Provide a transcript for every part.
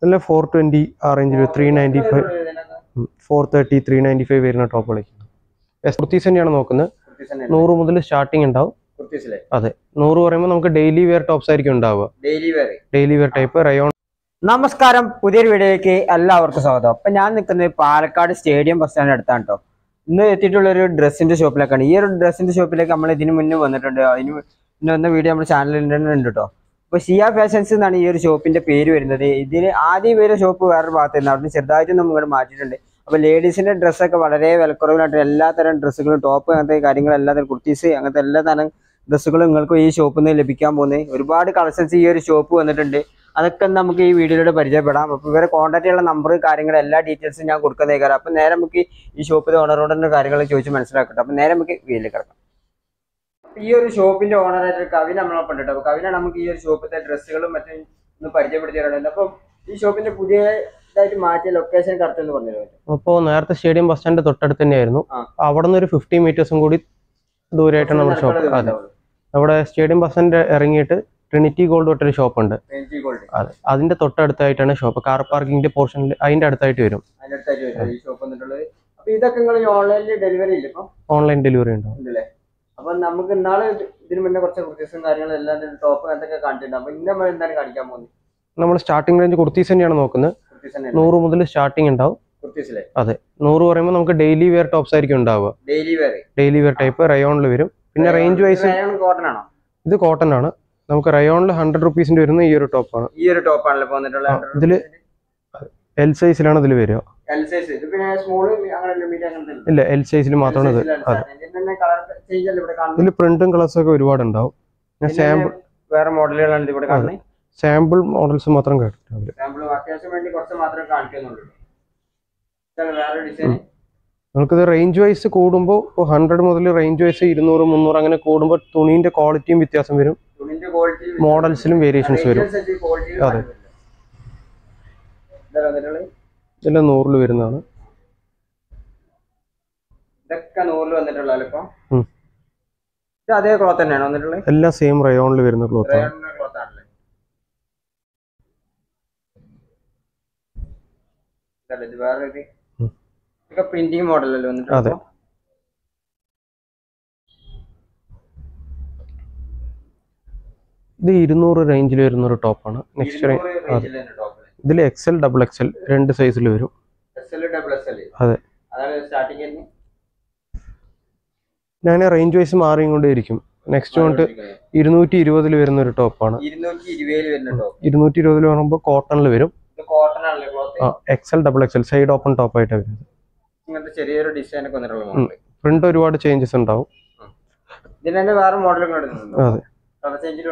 420 range 395 430 395 വരുന്ന top കളിക്കുന്നു കുർത്തീസ് തന്നെയാണ് നോക്കുന്നത് 100 മുതൽ സ്റ്റാർട്ടിംഗ് ഉണ്ടാവും കുർത്തീസിലെ അതെ 100 പറയുമ്പോൾ നമുക്ക് ഡെയിലി വെയർ ടോപ്സ് ആയിരിക്കും ഉണ്ടാവുക ഡെയിലി വെയർ ടൈപ്പ് റയോൺ നമസ്കാരം പുതിയൊരു വീഡിയോയിലേക്ക് എല്ലാവർക്കും സ്വാഗതം അപ്പോൾ ഞാൻ നിൽക്കുന്നത് പാലക്കാട് സ്റ്റേഡിയം ബസ് സ്റ്റാൻഡിന് അടുത്താണ് ട്ടോ ഇന്ന് എത്തിയിട്ടുള്ള ഒരു ഡ്രസ്സിന്റെ ഷോപ്പിലേക്കാണ് ഈ ഒരു ഡ്രസ്സിന്റെ ഷോപ്പിലേക്ക് നമ്മൾ ഇതിനു മുന്നേ വന്നിട്ടുണ്ട് അതിനു മുന്നേ വന്ന വീഡിയോ നമ്മുടെ ചാനലിൽ ഉണ്ട് ട്ടോ അപ്പോൾ സിയ ഫാഷൻസ് എന്നാണ് ഈ ഒരു ഷോപ്പിന്റെ പേര് വരുന്നത് ഇതിൽ ആദ്യം പേര് ഷോപ്പ് വേറൊരു ഭാഗത്തായിരുന്നു അവിടെ ചെറുതായിട്ട് നമുക്ക് മാറ്റിയിട്ടുണ്ട് അപ്പോൾ ലേഡീസിന്റെ ഡ്രസ്സൊക്കെ വളരെ വിലക്കുറവിലായിട്ട് എല്ലാത്തരം ഡ്രസ്സുകളും ടോപ്പ് അങ്ങനത്തെ കാര്യങ്ങൾ എല്ലാത്തരം കുർത്തീസ് അങ്ങനത്തെ എല്ലാ തരം ഡ്രസ്സുകളും നിങ്ങൾക്ക് ഈ ഷോപ്പിൽ നിന്ന് ലഭിക്കാൻ പോകുന്നത് ഒരുപാട് കളക്ഷൻസ് ഈ ഒരു ഷോപ്പ് വന്നിട്ടുണ്ട് അതൊക്കെ നമുക്ക് ഈ വീഡിയോയിലൂടെ പരിചയപ്പെടാം അപ്പോൾ ഇവരെ കോൺടാക്ട് ചെയ്യാനുള്ള നമ്പർ കാര്യങ്ങൾ എല്ലാ ഡീറ്റെയിൽസും ഞാൻ കൊടുക്കുന്നേക്കാരം അപ്പോൾ നേരെ നമുക്ക് ഈ ഷോപ്പിലെ ഓണറോടെ കാര്യങ്ങൾ ചോദിച്ച് മനസ്സിലാക്കട്ടെ അപ്പോൾ നേരെ നമുക്ക് വീട്ടിൽ കിടക്കാം ഈ ഒരു ഷോപ്പിന്റെ ഓണറായിട്ട് കവിൻ നമ്മളൊപ്പം ഉണ്ട് അപ്പോൾ കവിനാണ് നമുക്ക് ഈ ഒരു ഷോപ്പിലെ ഡ്രസ്സുകളും മറ്റും ഒന്ന് പരിചയപ്പെടുത്തിയിട്ടുണ്ട് അപ്പോൾ ഈ ഷോപ്പിന്റെ പുതിയതായിട്ട് മാറ്റിയ ലൊക്കേഷൻ കറക്റ്റ് എന്ന് പറഞ്ഞു അപ്പോൾ നേരത്തെ സ്റ്റേഡിയം ബസ് സ്റ്റാൻഡ് തൊട്ടടുത്ത് തന്നെയായിരുന്നു അവിടെ നിന്ന് ഒരു 50 മീറ്റേഴ്സും കൂടി ദൂരമായിട്ടാണ് നമ്മുടെ ഷോപ്പ് അതെ നമ്മുടെ സ്റ്റേഡിയം ബസ് സ്റ്റാൻഡ് ഇറങ്ങിയിട്ട് ട്രിനിറ്റി ഗോൾഡ് തൊട്ടൊരു ഷോപ്പ് ഉണ്ട് അതെ അതിന്റെ തൊട്ടടുത്തായിട്ടാണ് ഷോപ്പ് കാർ പാർക്കിങ്ങിന്റെ പോർഷനിൽ അതിന്റെ അടുത്തായിട്ട് വരും ഓൺലൈൻ ഡെലിവറി ഉണ്ടോ അപ്പോൾ നമുക്ക് ഇന്നാള് ഇതിന് മുന്നേ കുറച്ച് കുർത്തീസും കാര്യങ്ങളും എല്ലാം ടോപ്പ് അങ്ങനത്തെ കാണിച്ചിട്ടുണ്ട് അപ്പോൾ ഇന്ന് നമ്മൾ എന്താണ് കാണിക്കാൻ പോകുന്നത് നമ്മൾ സ്റ്റാർട്ടിംഗ് റേഞ്ച് കുർത്തീസ് തന്നെയാണ് നോക്കുന്നത് 100 മുതൽ സ്റ്റാർട്ടിംഗ് ഉണ്ടാവും കുർത്തീസിലെ അതെ 100 പറയുമ്പോൾ നമുക്ക് ഡെയിലി വെയർ ടോപ്സ് ആയിരിക്കും ഉണ്ടാവുക ഡെയിലി വെയർ ടൈപ്പ് റയോണിൽ വരും പിന്നെ റേഞ്ച് വൈസ് കോട്ടൺ ആണോ ഇത് കോട്ടൺ ആണ് നമുക്ക് റയോണിൽ 100 റുപ്പീസിന്റെ വരുന്ന ഈ ഒരു ടോപ്പാണ് ഇതിൽ എൽ സൈസിലാണ് ഇതിൽ വരിക ഇല്ല എൽ സൈസിൽ മാത്രമാണ് ഇത് ഇതിൽ പ്രിന്റും കളേഴ്സും ഒക്കെ ഒരുപാടുണ്ടാവും ഞാൻ സാമ്പിൾ വേറെ മോഡലുകളാണ് ഇവിടെ കാണുന്നത് സാമ്പിൾ മോഡൽസ് മാത്രം കാണിക്കുന്നുണ്ട് നമുക്കിത് റേഞ്ച് വൈസ് കൂടുമ്പോൾ 100 മുതൽ റേഞ്ച് വൈസ് 200 300 അങ്ങനെ കൂടുമ്പോൾ തുണിന്റെ ക്വാളിറ്റിയും വ്യത്യാസം വരും മോഡൽസിലും വേരിയേഷൻസ് വരും അതെ ഇതെല്ലാം 100 വരുന്നതാണ് എല്ലാം സെയിം റയോണിൽ വരുന്ന ക്ലോത്ത് ആണ് അതെ ഇത് 200 റേഞ്ചിൽ വരുന്ന ഒരു ടോപ്പാണ് നെക്സ്റ്റ് ഇതിൽ എക്സൽ ഡബിൾ എക്സൽ രണ്ട് സൈസിൽ വരും അതെ ഞാൻ റേഞ്ച് വൈസ് മാറിയും കൊണ്ടേ ഇരിക്കും നെക്സ്റ്റ് കൊണ്ട് 220 വരുന്ന ഒരു ടോപ്പാണ് 220 പറയുമ്പോൾ കോട്ടണിൽ വരും XL double XL side open top ആയിട്ടാണ് വരുന്നത് പ്രിന്റ് ഒരുപാട് ചേഞ്ചസ് ഉണ്ടാവും അതെ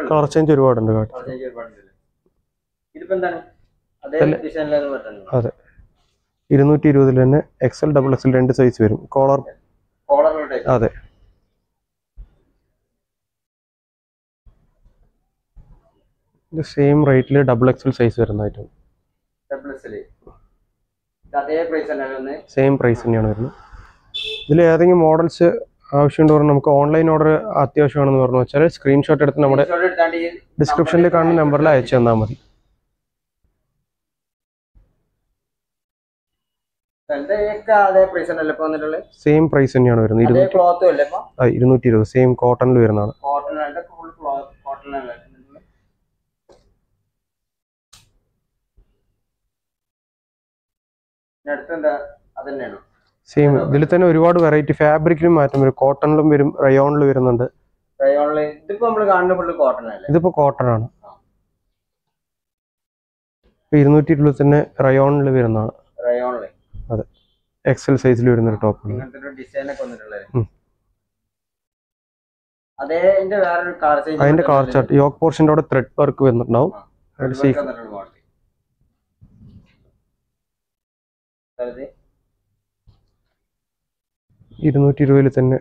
കളർ ചേഞ്ച് ഒരുപാടുണ്ട് അതെ 220 തന്നെ എക്സൽ ഡബിൾ എക്സൽ രണ്ട് സൈസ് വരും കോളർ അതെ സെയിം റേറ്റില് ഡബിൾ എക്സൽ സൈസ് വരുന്നതായിട്ടാണ് സെയിം പ്രൈസ് തന്നെയാണ് വരുന്നത് ഇതിൽ ഏതെങ്കിലും മോഡൽസ് ആവശ്യമുണ്ട് പറഞ്ഞാൽ നമുക്ക് ഓൺലൈൻ ഓർഡർ അത്യാവശ്യമാണെന്ന് പറഞ്ഞു വെച്ചാൽ സ്ക്രീൻഷോട്ട് എടുത്ത് നമ്മുടെ ഡിസ്ക്രിപ്ഷനിൽ കാണുന്ന നമ്പറിൽ അയച്ചു തന്നാൽ മതി സെയിം പ്രൈസ് തന്നെയാണ് വരുന്നത് 220 സെയിം കോട്ടണിൽ വരുന്നതാണ് സെയിം ഇതിൽ തന്നെ ഒരുപാട് വെറൈറ്റി ഫാബ്രിക്കിലും മാറ്റം വരും കോട്ടണിലും വരും റയോണിലും വരുന്നുണ്ട് ഇതിപ്പോ കോട്ടൺ ആണ് 220 തന്നെ റയോണിൽ വരുന്നതാണ് അതെ എക്സൽ സൈസിൽ വരുന്ന ഒരു ടോപ്പ് അതിന്റെ കളർ ചാർട്ട് യോക്ക് പോർഷന്റെ കൂടെ ത്രെഡ് വർക്ക് വരുന്നുണ്ടാവും തന്നെ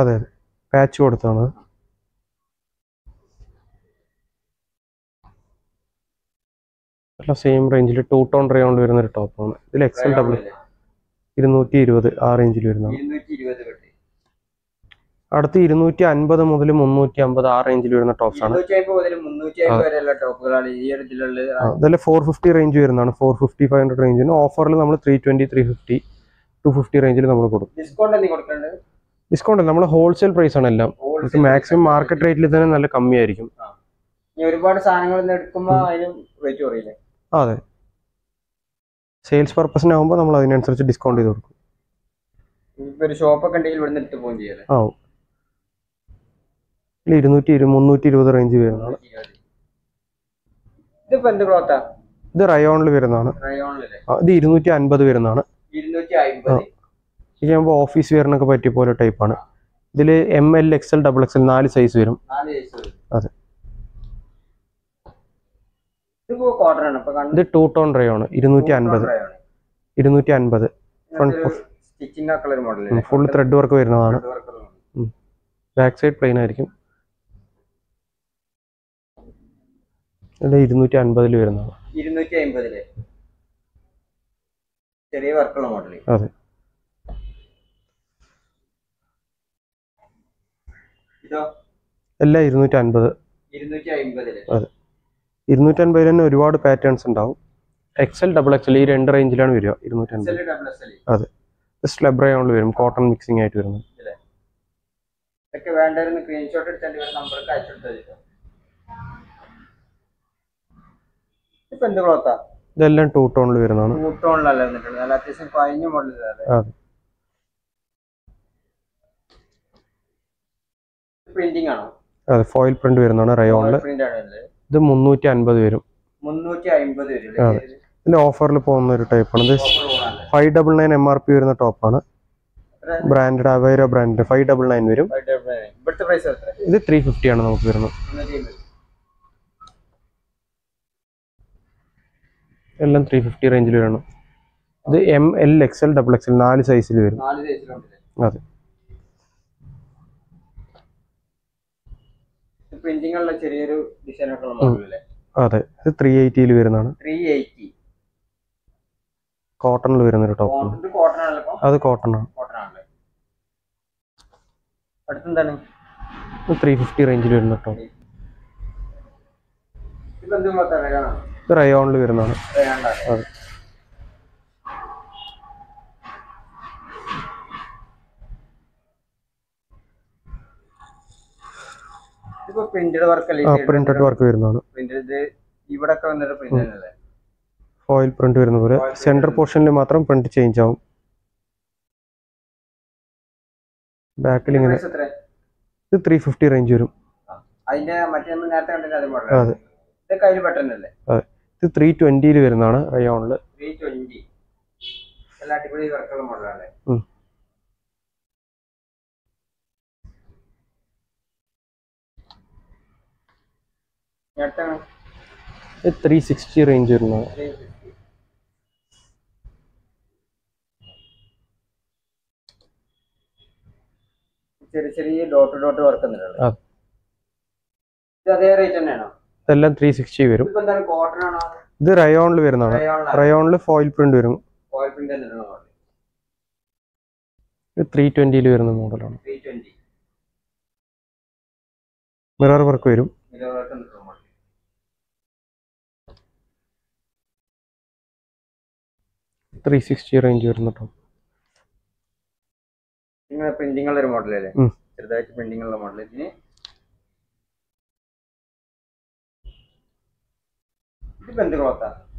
അതെ അതെ പാച്ച് കൊടുത്താണ് സെയിം റേഞ്ചിൽ 2 ടോൺ റയോണിൽ വരുന്ന ഒരു ടോപ്പാണ് ഇതിൽ എക്സൽ ഡബിൾ 220 ആ റേഞ്ചിൽ വരുന്നതാണ് അടുത്ത 250 മുതൽ 350 ആ റേഞ്ചിൽ വരുന്ന ടോപ്സ് ആണ്. 250 മുതൽ 350 വരെയുള്ള ടോപ്പുകളാണ് ഈ ഒരു ജില്ലയിലുള്ള. അതല്ല 450 റേഞ്ച് വരുന്നതാണ്. 450 500 റേഞ്ചിന് ഓഫറിൽ നമ്മൾ 320 350 250 റേഞ്ചിൽ നമ്മൾ കൊടുക്കും. ഡിസ്കൗണ്ട് എന്തെങ്കിലും കൊടുക്കണ്ടേ? ഡിസ്കൗണ്ട് നമ്മൾ ഹോൾസെയിൽ പ്രൈസ് ആണ് എല്ലാം. നമുക്ക് മാക്സിമം മാർക്കറ്റ് റേറ്റിൽ തന്നെ നല്ല കമ്മിയായിരിക്കും. ഈ ഒരുപാട് സാധനങ്ങൾ എടുക്കുമ്പോൾ അതിന് റേറ്റ് കുറയില്ലേ? അതെ. സെയിൽസ് പർപ്പസിനാകുമ്പോൾ നമ്മൾ അതിനനുസരിച്ച് ഡിസ്കൗണ്ട് ചെയ്ത് കൊടുക്കും. ഒരു ഷോപ്പൊക്കെ ഉണ്ടെങ്കിൽ ഇവിടുന്ന് എടുത്ത് പോകും ചെയ്യല്ലേ? ആ 220 റേഞ്ച് വരുന്നതാണ്. ഇത് റയോണിൽ വരുന്നതാണ്. ഇത് 250 വരുന്നതാണ്. ഇത് ആകുമ്പോൾ ഓഫീസ് വെയറിനൊക്കെ പറ്റിയ പോലെ ടൈപ്പാണ്. ഇതിൽ ML XL XXL 4 സൈസ് വരും. അതെ. ഇത് 2 tone rayon 250. Full thread work വരുന്നതാണ്. ബാക്ക് സൈഡ് പ്ലെയിൻ ആയിരിക്കും. 250 വരുന്നതാണ്. 250 ചെറിയ വർക്കുള്ള മോഡൽ. അതെ. ഇതോ എല്ലാം 250. 250 തന്നെ ഒരുപാട് പാറ്റേൺസ് ഉണ്ടാവും. XL XXL ഈ 2 റേഞ്ചിലാണ് വരിക. 250. അതെ. സ്ലബ് റയോണിൽ വരും. കോട്ടൺ മിക്സിംഗ് ആയിട്ട് വരുന്നത്. ഇതൊക്കെ വേണ്ടവരൊന്ന് സ്ക്രീൻഷോട്ട് എടുത്തിട്ട് ഇവരുടെ നമ്പർക്ക് അയച്ചെടുത്തോ. ഇതെല്ലാം 2 ടോണിൽ വരുന്നതാണ്. 2 ടോണിലല്ല വന്നിട്ടുണ്ട്. നല്ല അത്യാവശ്യം കഴിഞ്ഞ മോഡലിലാണ്. അതെ. പ്രിന്റിംഗ് ആണോ? അതെ, ഫോയിൽ പ്രിന്റ് വരുന്നതാണ് റയോണിൽ. ഇത് 350 വരും. 350 വരും. ഇതിന്റെ ഓഫറിൽ പോകുന്ന ഒരു ടൈപ്പാണ്. ഇത് 599 MRP വരുന്ന ടോപ്പാണ്. ബ്രാൻഡഡ് അവൈറോ ബ്രാൻഡ് 599 വരും. ഇത് 350 ആണ് നമുക്ക് വരുന്നത്. എല്ലാം 350 റേഞ്ചിൽ വരണം. ഇത് ML XL XXL 4 സൈസിൽ വരും. അതെ. അതെ. ഇത് 380 വരുന്നതാണ്. 380 കോട്ടണിൽ വരുന്ന ഒരു ടോപ്പ്. അത് കോട്ടൺ ആണ്. 350 റേഞ്ചിൽ വരുന്ന ടോപ്പ്. ഇത് റയോണിൽ വരുന്നതാണ്. അതെ. പ്രിന്റഡ് വർക്ക് വരുന്നതാണ്. ഫോയിൽ പ്രിന്റ് വരുന്ന പോലെ സെന്റർ പോർഷനിൽ മാത്രം പ്രിന്റ് ചേഞ്ച് ആവും. ബാക്കിൽ ഇങ്ങനെ. ഇത് 350 റേഞ്ച് വരും. അതെ. ഇത് 320 വരുന്നതാണ് റയോണില്. ഇത് 360 റേഞ്ച് വരുന്നത്. ഇതെല്ലാം 360 വരും. ഇത് റയോണിൽ വരുന്നതാണ്. റയോണിൽ ഫോയിൽ പ്രിന്റ് വരും. 320 വരുന്ന മോഡലാണ്. മിറർ വർക്ക് വരും. റേഞ്ച് വരുന്ന ടോപ്പ്. പ്രിന്റിംഗ് ഒരു മോഡലല്ലേ? ചെറുതായിട്ട് പ്രിന്റിംഗ് ഉള്ള മോഡൽ. ഇതിന്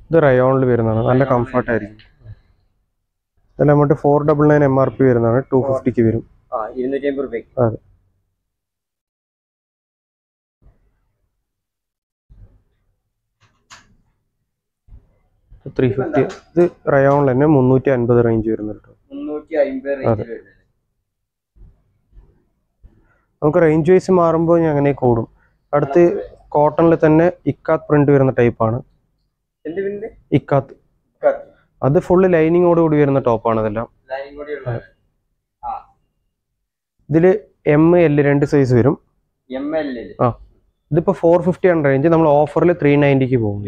ഇത് റയോണിൽ വരുന്നതാണ്. നല്ല കംഫർട്ട് ആയിരിക്കും. ഇതെല്ലാം അങ്ങോട്ട് 499 MRP വരുന്നതാണ്. 250 വരും. 250 രൂപയ്ക്ക്. അതെ. ഇത് 350. ഇത് റയോണിൽ തന്നെ 350 റേഞ്ച് വരുന്നുണ്ട്. നമുക്ക് റേഞ്ച് വൈസ് മാറുമ്പോൾ ഞാൻ അങ്ങനെ കൂടും. അടുത്ത് കോട്ടണിൽ തന്നെ ഇക്കാത്ത് പ്രിന്റ് വരുന്ന ടൈപ്പാണ്. ഇക്കാത്ത് അത് ഫുള്ള് ലൈനിങ്ങോടുകൂടി വരുന്ന ടോപ്പാണ്. ഇതെല്ലാം ഇതില് ML 2 സൈസ് വരും. ഇതിപ്പോ 450 ആണ് റേഞ്ച്. നമ്മൾ ഓഫറിൽ 390 പോകും.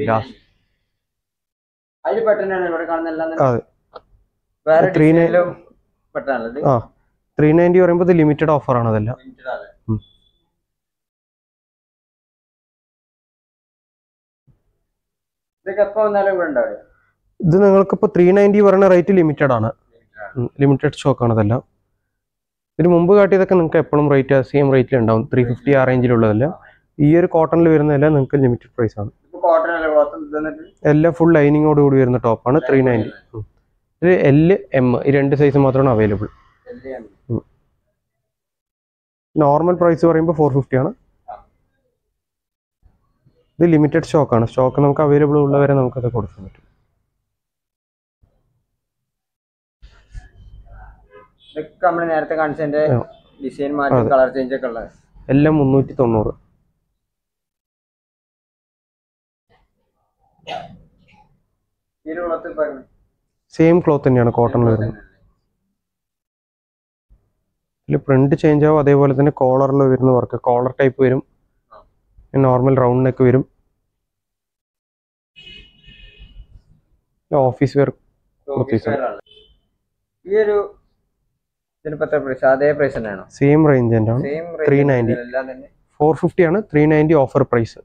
390 പറയുമ്പോൾ ഇത് ലിമിറ്റഡ് ഓഫർ ആണ് അതല്ല. ഇത് നിങ്ങൾക്ക് ഇപ്പൊ 390 പറയുന്ന റേറ്റ് ലിമിറ്റഡ് ആണ്, ലിമിറ്റഡ് സ്റ്റോക്ക് ആണ് അതെല്ലാം. ഇതിന് മുമ്പ് കാട്ടിയതൊക്കെ നിങ്ങൾക്ക് എപ്പോഴും റേറ്റ് സെയിം റേറ്റിൽ ഉണ്ടാവും, 350 ആ റേഞ്ചിലുള്ളതല്ല. ഈ ഒരു കോട്ടണിൽ വരുന്നതെല്ലാം നിങ്ങൾക്ക് ലിമിറ്റഡ് പ്രൈസ് ആണ്. എല്ലാം ഫുൾ ലൈനിങ്ങോട് കൂടി വരുന്ന ടോപ്പാണ് 390. ഇത് LM ഈ രണ്ട് സൈസ് മാത്രമാണ് അവൈലബിൾ. നോർമൽ പ്രൈസ് പറയുമ്പോൾ 450 ആണ്. ഇത് ലിമിറ്റഡ് സ്റ്റോക്ക് ആണ്, സ്റ്റോക്ക് നമുക്ക് അവൈലബിൾ ഉള്ളവരെ നമുക്കത് കൊടുക്കാൻ പറ്റും. എല്ലാം 390. സെയിം ക്ലോത്ത് തന്നെയാണ്, കോട്ടൺ വരുന്നത്. ഇതിൽ പ്രിന്റ് ചേഞ്ച് ആവും, അതേപോലെ തന്നെ കോളറിൽ വരുന്ന വർക്ക് കോളർ ടൈപ്പ് വരും, നോർമൽ റൗണ്ടിനൊക്കെ വരും, ഓഫീസ് വെയർ. ഈ ഒരു സെയിം റേഞ്ച് തന്നെയാണ് 390. 450 ആണ് 390 ഓഫർ പ്രൈസ്.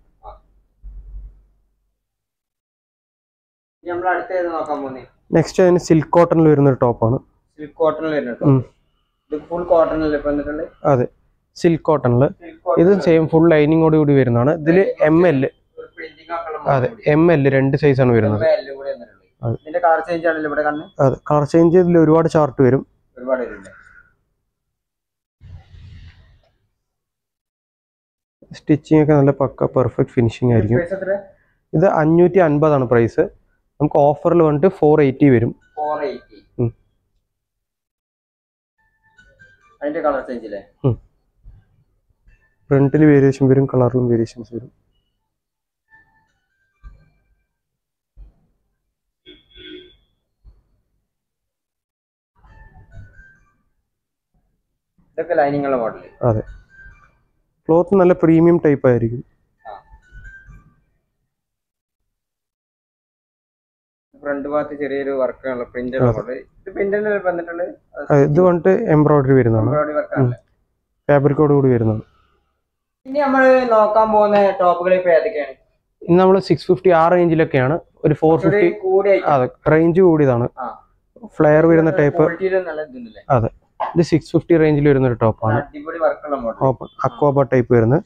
നെക്സ്റ്റ് അതിന് സിൽക്ക് കോട്ടണിൽ വരുന്ന ഒരു ടോപ്പാണ്. അതെ, സിൽക്ക് കോട്ടണില് ഇത് സെയിം ഫുൾ ലൈനിങ്ങോട് കൂടി വരുന്നതാണ്. ഇതിൽ ML, അതെ ML രണ്ട് സൈസ് ആണ് വരുന്നത്. അതെ, കളർ ചേഞ്ച് ഇതിൽ ഒരുപാട് ചാർട്ട് വരും. സ്റ്റിച്ചിങ് ഒക്കെ നല്ല പക്ക പെർഫെക്റ്റ് ഫിനിഷിംഗ് ആയിരിക്കും. ഇത് 550 പ്രൈസ്. നമുക്ക് ഓഫറിൽ വന്നിട്ട് 480 വരും. പ്രിന്റിൽ വേരിയേഷൻ വരും, കളറിലും വേരിയേഷൻസ് വരും. അതെ, ക്ലോത്ത് നല്ല പ്രീമിയം ടൈപ്പ് ആയിരിക്കും. ഇത് വന്നിട്ട് എംബ്രോയിഡറി വരുന്നതാണ്, ഫാബ്രിക്കോട് കൂടി വരുന്നതാണ്. ഇനി നമ്മൾ നോക്കാൻ പോകുന്ന ടോപ്പുകൾ ഇപ്പൊ ഏതൊക്കെയാണ്? ഇന്ന് നമ്മള് 650 ആ റേഞ്ചിലൊക്കെയാണ്. ഒരു 450 റേഞ്ച് കൂടിയതാണ്, ഫ്ലെയർ വരുന്ന ടൈപ്പ്. അതെ, ഇത് 650 റേഞ്ചിൽ വരുന്ന ഒരു ടോപ്പാണ്. ഓപ്പൺ അക്വാബ ടൈപ്പ് വരുന്നത്.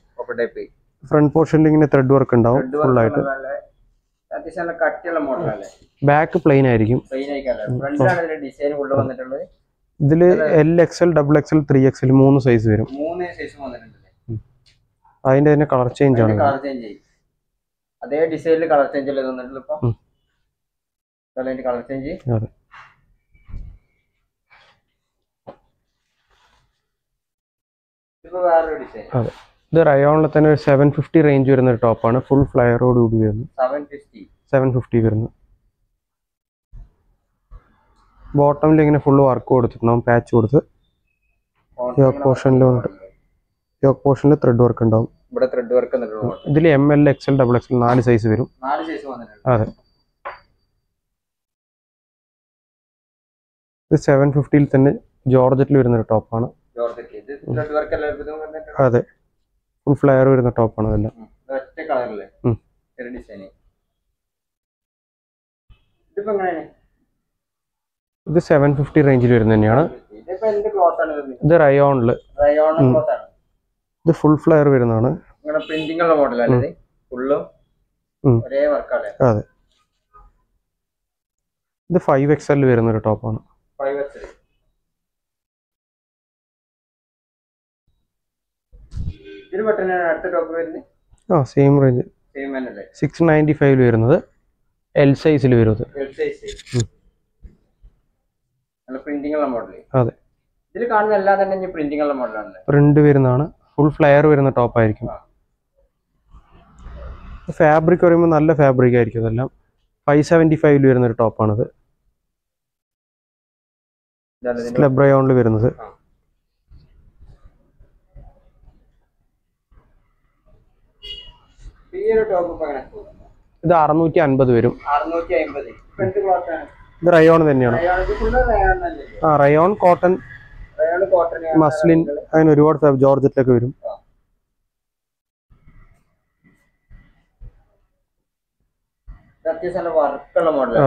ഫ്രണ്ട് പോർഷനിൽ ഇങ്ങനെ ത്രെഡ് വർക്ക് ഉണ്ടാവും ഫുൾ ആയിട്ട്. ബാക്ക് പ്ലെയിൻ ആയിരിക്കും. ഇതില് LXL, XXL, 3XL മൂന്ന് സൈസ് വരും. അതിന്റെ തന്നെ കളർ ചേഞ്ച് ആണ്. അതെ, ഇത് റയോണിൽ തന്നെ ഒരു 750 റേഞ്ച് വരുന്ന ഒരു ടോപ്പാണ്. ഫുൾ ഫ്ലയറോട് കൂടി വരുന്നത്. 750 വരുന്നു. ബോട്ടമിൽ ഇങ്ങനെ ഫുൾ വർക്ക് കൊടുത്തിട്ടുണ്ടാവും, പാച്ച് കൊടുത്ത്. യോക്ക് പോർഷനിൽ ത്രെഡ് വർക്ക് ഉണ്ടാവും. ഇതിൽ ML, XL, XXL നാല് സൈസ് വരും. അതെ, ഇത് 750 തന്നെ ജോർജറ്റിൽ വരുന്ന ഒരു ടോപ്പാണ്. അതെ, ഫ്ലെയർ വരുന്ന ടോപ്പാണ്. അതെല്ലാം ഇത് 750 റേഞ്ചിൽ വരുന്ന തന്നെയാണ്. ഇത് റയോണില് ഇത് ഫുൾ ഫ്ലെയർ വരുന്നതാണ്. അതെ, ഇത് 5XL വരുന്ന ഒരു ടോപ്പാണ്. സെയിം റേഞ്ച് 695 വരുന്നത്. L സൈസിൽ വരുന്നത്. അതെ, പ്രിന്റ് വരുന്നതാണ്. ഫുൾ ഫ്ലെയർ വരുന്ന ടോപ്പ് ആയിരിക്കും. ഫാബ്രിക് പറയുമ്പോൾ നല്ല ഫാബ്രിക് ആയിരിക്കും. അതെല്ലാം 575 വരുന്ന ഒരു ടോപ്പാണിത്. സ്ലബ് റയോണിൽ വരുന്നത്. ഇത് 650 വരും. ഇത് റയോൺ തന്നെയാണ്. ആ, റയോൺ കോട്ടൺ മസ്ലിൻ അങ്ങനെ ഒരുപാട് ജോർജറ്റിലൊക്കെ വരും.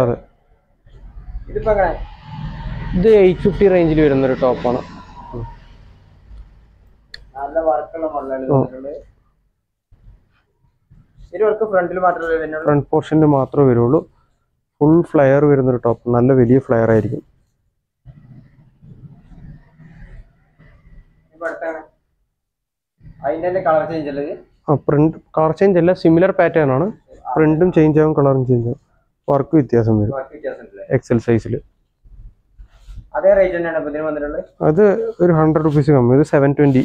അതെ, ഇത് 850 റേഞ്ചിൽ വരുന്നൊരു ടോപ്പാണ്. ഫ്രണ്ട് പോർഷനിൽ മാത്രമേ വരുള്ളൂ. ഫുൾ ഫ്ലയർ വരുന്നൊരു ടോപ്പ്, നല്ല വലിയ ഫ്ലയർ ആയിരിക്കും. പ്രിന്റ് കളർ ചേഞ്ച് അല്ല, സിമിലർ പാറ്റേൺ ആണ്. പ്രിന്റും ചേഞ്ച് ആകും, കളറും ചേഞ്ച് ആകും, വർക്ക് വ്യത്യാസം വരും. എക്സൽ സൈസിൽ അത് ഒരു 100 രൂപീസ് കമ്മി. ഇത് 720.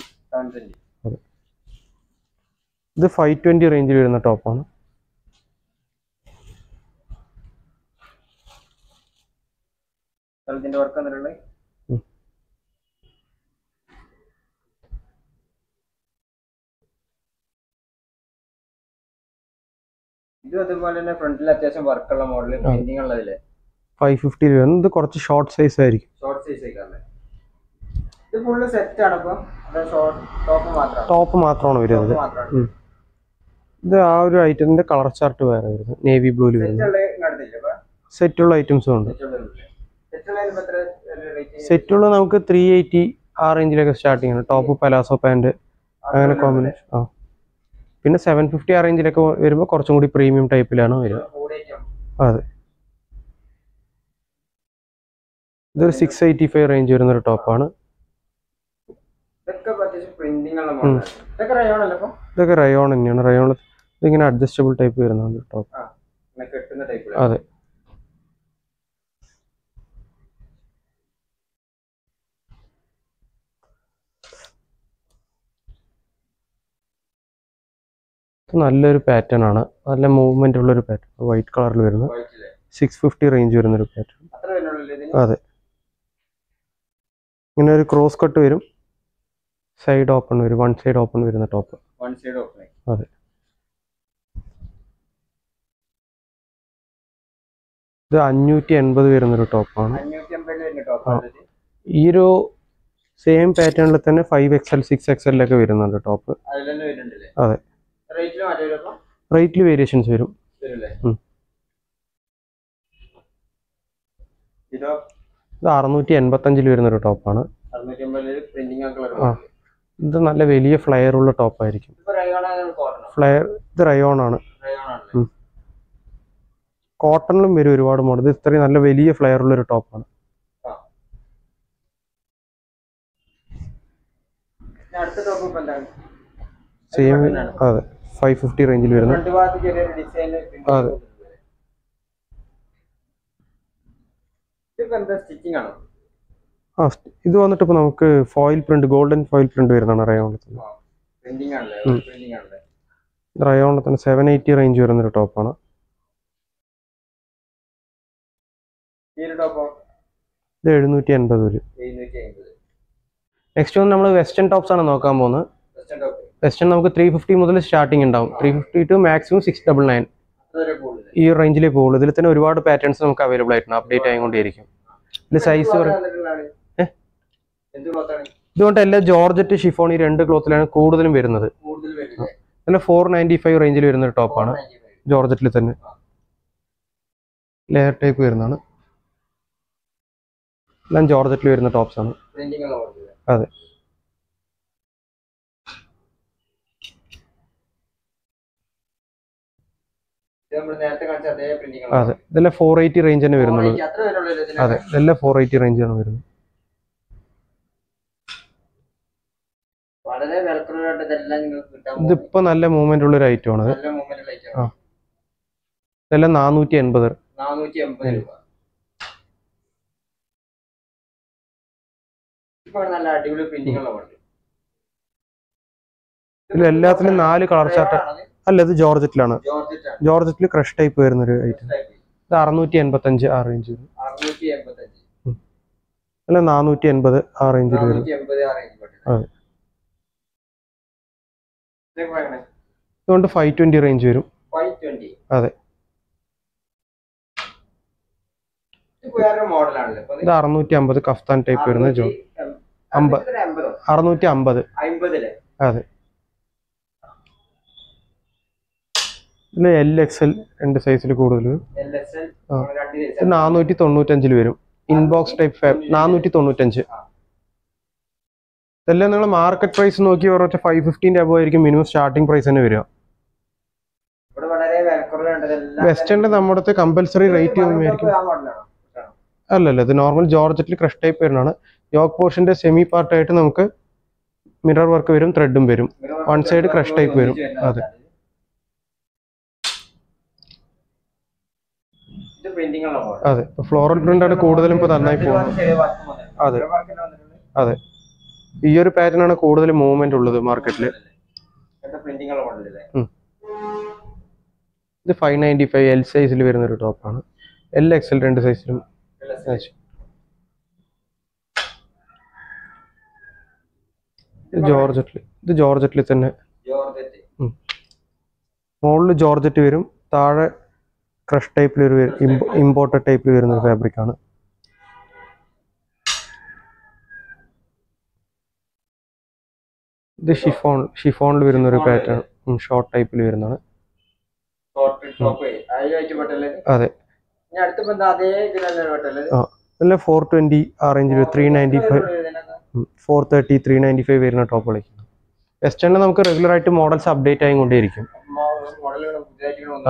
ഇത് 520 റേഞ്ചിൽ വരുന്ന ടോപ്പാണ്. ഫ്രണ്ടിൽ 550 വരുന്നത് കുറച്ച് ഷോർട്ട് സൈസ് ആയിരിക്കും. ടോപ്പ് മാത്രമാണ് വരുന്നത്. ഇത് ആ ഒരു ഐറ്റത്തിന്റെ കളർ ചാർട്ട് വേറെ വരുന്നത്, നേവി ബ്ലൂല് വരുന്നത്. സെറ്റുള്ള ഐറ്റംസും ഉണ്ട്. സെറ്റുള്ള നമുക്ക് 380 ആ റേഞ്ചിലൊക്കെ സ്റ്റാർട്ടിങ് ആണ്. ടോപ്പ് പലാസോ പാന്റ് അങ്ങനെ കോമ്പിനേഷൻ. ആ പിന്നെ 750 ആ റേഞ്ചിലൊക്കെ വരുമ്പോൾ കുറച്ചും കൂടി പ്രീമിയം ടൈപ്പിലാണ് വരിക. അതെ, ഇതൊരു 685 റേഞ്ച് വരുന്നൊരു ടോപ്പാണ്. ഇതൊക്കെ റയോൺ തന്നെയാണ്. റയോൺ ഇതിങ്ങനെ അഡ്ജസ്റ്റബിൾ ടൈപ്പ് വരുന്ന ടോപ്പ്. അതെ, നല്ലൊരു പാറ്റേൺ ആണ്, നല്ല മൂവ്മെന്റ് ഉള്ളൊരു പാറ്റേൺ. വൈറ്റ് കളറിൽ വരുന്ന 650 റേഞ്ച് വരുന്നൊരു പാറ്റേൺ. അതെ, ഇങ്ങനെ ഒരു ക്രോസ് കട്ട് വരും, സൈഡ് ഓപ്പൺ വരും, വൺ സൈഡ് ഓപ്പൺ വരുന്ന ടോപ്പ്. അതെ, ഇത് 580 വരുന്നൊരു ടോപ്പാണ്. ഈ ഒരു സെയിം പാറ്റേണിൽ തന്നെ 5XL 6XL വരുന്നുണ്ട് ടോപ്പ്. അതെ, റേറ്റിൽ വേരിയേഷൻസ് വരും. ഇത് 685 വരുന്നൊരു ടോപ്പാണ്. ഇത് നല്ല വലിയ ഫ്ലയർ ഉള്ള ടോപ്പായിരിക്കും. ഫ്ലയർ ഇത് റയോൺ ആണ്. കോട്ടണിലും വരും ഒരുപാട് മോഡൽ. ഇത്രയും നല്ല വലിയ ഫ്ലയർ ഉള്ളൊരു ടോപ്പാണ്. സെയിം. അതെ, 550 റേഞ്ചിൽ വരുന്ന. അതെ, ആ ഇത് വന്നിട്ട് ഇപ്പൊ നമുക്ക് foil print, golden foil print വരുന്നതാണ് റയോണിൽ. റയോണിൽ തന്നെ 780 റേഞ്ച് വരുന്നൊരു ടോപ്പാണ്. ഇത് 780 വരും. നെക്സ്റ്റ് വന്ന് നമ്മൾ വെസ്റ്റേൺ ടോപ്സ് ആണ് നോക്കാൻ പോകുന്നത്. വെസ്റ്റേൺ നമുക്ക് 350 മുതൽ സ്റ്റാർട്ടിങ് ഉണ്ടാവും. 350 to maximum 699 ഈ റേഞ്ചിലേ പോകുള്ളൂ. ഇതിൽ തന്നെ ഒരുപാട് പാറ്റേൺസ് നമുക്ക് അവൈലബിൾ ആയിട്ടുണ്ട്, അപ്ഡേറ്റ് ആയിക്കൊണ്ടിരിക്കും. ഇതിന്റെ സൈസ് ഇതുകൊണ്ട് എല്ലാ ജോർജറ്റ്, ഷിഫോൺ ഈ രണ്ട് ക്ലോത്തിലാണ് കൂടുതലും വരുന്നത്. നല്ല 495 റേഞ്ചിൽ വരുന്ന ടോപ്പാണ്. ജോർജറ്റിൽ തന്നെ ലെയർ ടൈപ്പ് വരുന്നതാണ്. എല്ലാം ജോർജറ്റിൽ വരുന്ന ടോപ്സ് ആണ്. അതെ, അതെ, ഇതെല്ലാം 480 റേഞ്ച് തന്നെ വരുന്നുള്ളൂ. അതെ, ഇതെല്ലാം 480 റേഞ്ച് ആണ് വരുന്നത്. ഇതിപ്പോ നല്ല മൂവ്മെന്റ് ഉള്ള ഒരു ഐറ്റം ആണ്. ഇതെല്ലാം 480. എല്ലാത്തിലും 4 കളർ ചാർട്ട്. അല്ല, ഇത് ജോർജറ്റിലാണ്. ജോർജറ്റിൽ ക്രഷ് ടൈപ്പ് വരുന്നൊരു ഐറ്റം. ഇത് 685 ആ റേഞ്ച് വരും. അല്ല, 480 ആ റേഞ്ചിൽ വരും. അതെ, ഇതുകൊണ്ട് 520 റേഞ്ച് വരും. അതെ, ഇത് 650 കഫ്താൻ ടൈപ്പ് വരുന്ന ജോർജ്. 650. അതെ, ഇതിൽ LXL രണ്ട് സൈസിൽ കൂടുതൽ 495 വരും. Inbox type 495. ഇതെല്ലാം നിങ്ങൾ മാർക്കറ്റ് പ്രൈസ് നോക്കി ഒരൊറ്റ 550 അബോ ആയിരിക്കും മിനിമം സ്റ്റാർട്ടിംഗ് പ്രൈസ് തന്നെ വരിക. വെസ്റ്റേണിൽ നമ്മുടെ കമ്പൽസറി റേറ്റ് അല്ലല്ല, ഇത് നോർമൽ ജോർജറ്റിൽ ക്രഷ് ടൈപ്പ് വരുന്നതാണ്. യോക്ക് പോർഷന്റെ സെമി പാർട്ടായിട്ട് നമുക്ക് മിറർ വർക്ക് വരും, ത്രെഡും വരും, വൺ സൈഡ് ക്രഷ് ടൈപ്പ് വരും. അതെ, അതെ, ഫ്ലോറൽ പ്രിന്റാണ് കൂടുതലും ഇപ്പൊ നന്നായി പോകുന്നത്. അതെ, അതെ, ഈ ഒരു പാറ്റേൺ ആണ് കൂടുതൽ മൂവ്മെന്റ് ഉള്ളത് മാർക്കറ്റില്. ഇത് 595 L സൈസിൽ വരുന്ന ഒരു ടോപ്പാണ്. LXL രണ്ട് സൈസിലും. ഇത് ജോർജറ്റിൽ തന്നെ മുകളിൽ ജോർജറ്റ് വരും, താഴെ ക്രഷ് ടൈപ്പിൽ ഒരു ഇമ്പോർട്ടഡ് ടൈപ്പിൽ വരുന്ന ഒരു ഫാബ്രിക് ആണ്. ഇത് ഷിഫോണിൽ വരുന്ന ഒരു പാറ്റേൺ, ഷോർട്ട് ടൈപ്പിൽ വരുന്നതാണ്. അതെ, നല്ല 420 ആ റേഞ്ചിൽ 395 വരുന്ന ടോപ്പുകളൊക്കെയാണ്. വെസ്റ്റേണിൽ നമുക്ക് റെഗുലർ ആയിട്ട് മോഡൽസ് അപ്ഡേറ്റ് ആയിക്കൊണ്ടേയിരിക്കും.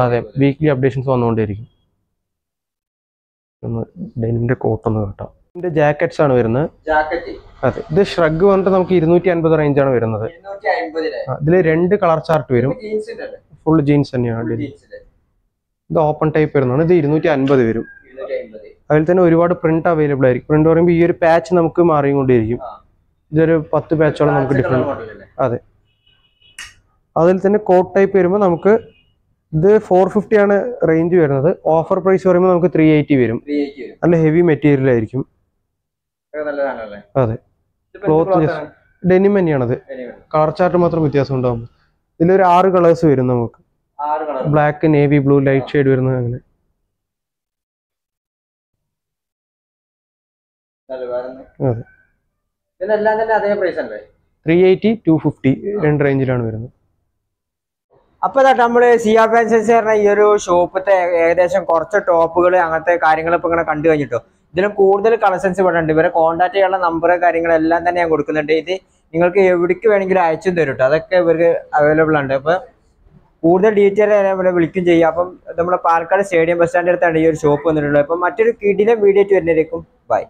അതെ, വീക്ക്ലി അപ്ഡേഷൻസ് വന്നുകൊണ്ടേയിരിക്കും. ഡെനിമിന്റെ കോട്ട് ഒന്ന് കേട്ടോ. ഇതിന്റെ ജാക്കറ്റ്സ് ആണ് വരുന്നത്. അതെ, ഇത് ഷ്രഗ് വന്നിട്ട് നമുക്ക് 250 റേഞ്ചാണ് വരുന്നത്. ഇതില് 2 കളർ ചാർട്ട് വരും. ഫുൾ ജീൻസ് തന്നെയാണ്. ഇത് ഓപ്പൺ ടൈപ്പ് വരുന്നതാണ്. ഇത് 250 വരും. അതിൽ തന്നെ ഒരുപാട് പ്രിന്റ് അവൈലബിൾ ആയിരിക്കും. പ്രിന്റ് പറയുമ്പോൾ ഈ ഒരു പാച്ച് നമുക്ക് മാറിക്കൊണ്ടിരിക്കും. ഇതൊരു 10 പാച്ചോളം നമുക്ക് ഡിഫറെന്റ്. അതെ, അതിൽ തന്നെ കോട്ട് ടൈപ്പ് വരുമ്പോൾ നമുക്ക് ഇത് 450 ആണ് റേഞ്ച് വരുന്നത്. ഓഫർ പ്രൈസ് പറയുമ്പോൾ നമുക്ക് 380 വരും. നല്ല ഹെവി മെറ്റീരിയൽ ആയിരിക്കും. അതെ, ക്ലോത്ത് ഡെനിം തന്നെയാണത്. കളർ ചാർട്ട് മാത്രം വ്യത്യാസം ഉണ്ടാവും. ഇതിലൊരു 6 കളേഴ്സ് വരും നമുക്ക്. Black, navy blue, light shade വരുന്നത്. അങ്ങനെ അതെ, 380, 250 രണ്ട് റേഞ്ചിലാണ് വരുന്നത്. അപ്പൊ നമ്മള് സിയ ഫാൻസീസ് പറഞ്ഞ ഈ ഒരു ഷോപ്പത്തെ ഏകദേശം കുറച്ച് ടോപ്പുകൾ അങ്ങനത്തെ കാര്യങ്ങൾ ഇപ്പൊ ഇങ്ങനെ കണ്ടു കഴിഞ്ഞിട്ടോ. ഇതിലും കൂടുതൽ കളക്ഷൻസ് ഇവിടെ ഉണ്ട്. ഇവരെ കോൺടാക്ട് ചെയ്യാനുള്ള നമ്പർ കാര്യങ്ങളെല്ലാം തന്നെ ഞാൻ കൊടുക്കുന്നുണ്ട്. ഇത് നിങ്ങൾക്ക് എവിടേക്ക് വേണമെങ്കിലും അയച്ചു തരും കേട്ടോ. അതൊക്കെ ഇവർക്ക് അവൈലബിൾ ആണ്. അപ്പൊ കൂടുതൽ ഡീറ്റെയിൽ ഇവിടെ വിളിക്കുകയും ചെയ്യാം. അപ്പം നമ്മുടെ പാലക്കാട് സ്റ്റേഡിയം ബസ് സ്റ്റാൻഡിനടുത്താണ് ഈ ഒരു ഷോപ്പ് വന്നിട്ടുള്ളത്. അപ്പം മറ്റൊരു കിടിലൻ വീഡിയോ ആയിട്ട് വരുന്നതായിരിക്കും. ബൈ.